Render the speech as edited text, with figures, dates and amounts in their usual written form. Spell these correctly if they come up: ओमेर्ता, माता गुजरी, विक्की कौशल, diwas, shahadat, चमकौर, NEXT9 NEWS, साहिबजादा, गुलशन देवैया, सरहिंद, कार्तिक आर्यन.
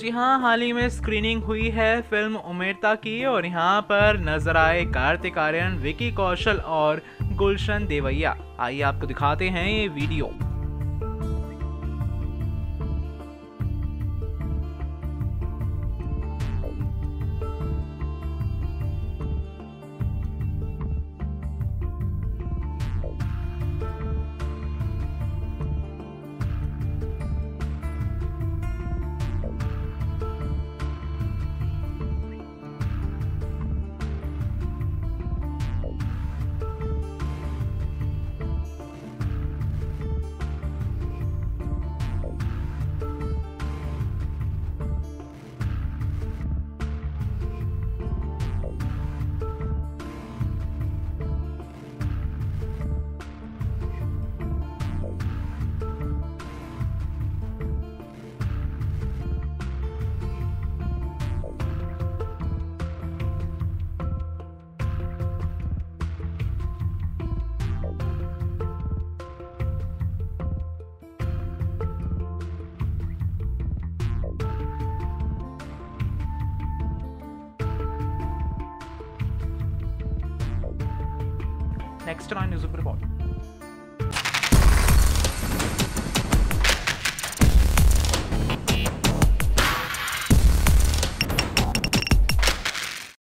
जी हाँ, हाल ही में स्क्रीनिंग हुई है फिल्म ओमेर्ता की और यहाँ पर नजर आए कार्तिक आर्यन, विक्की कौशल और गुलशन देवैया। आइए आपको दिखाते हैं ये वीडियो। NEXT9 NEWS report.